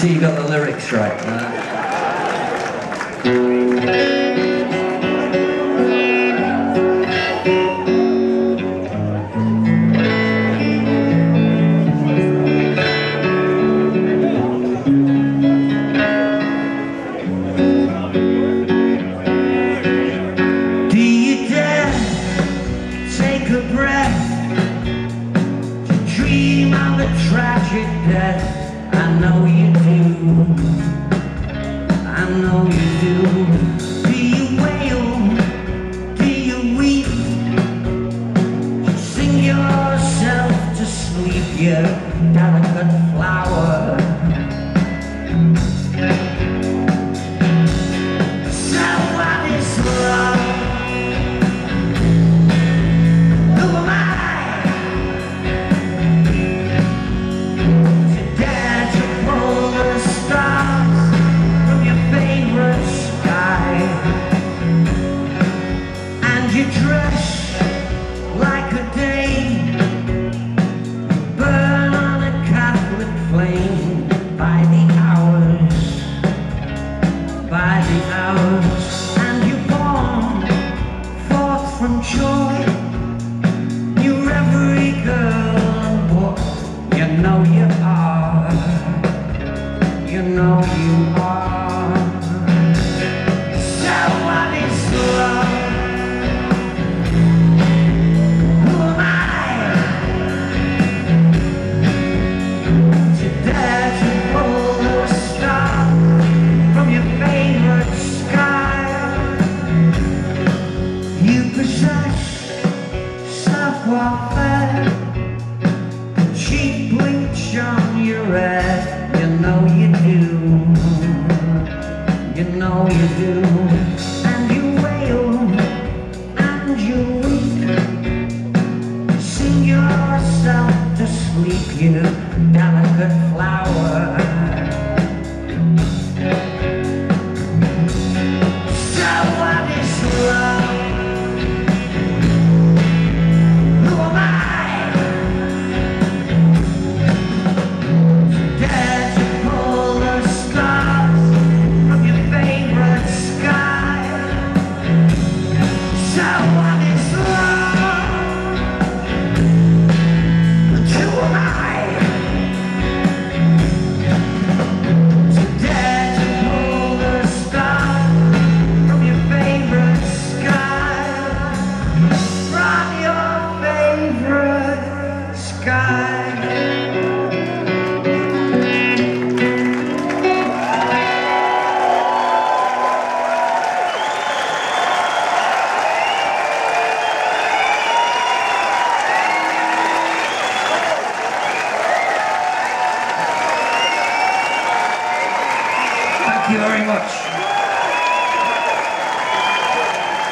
see you got the lyrics right.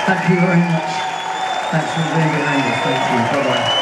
Thank you very much. Thanks for being around us. Thank you. Bye-bye.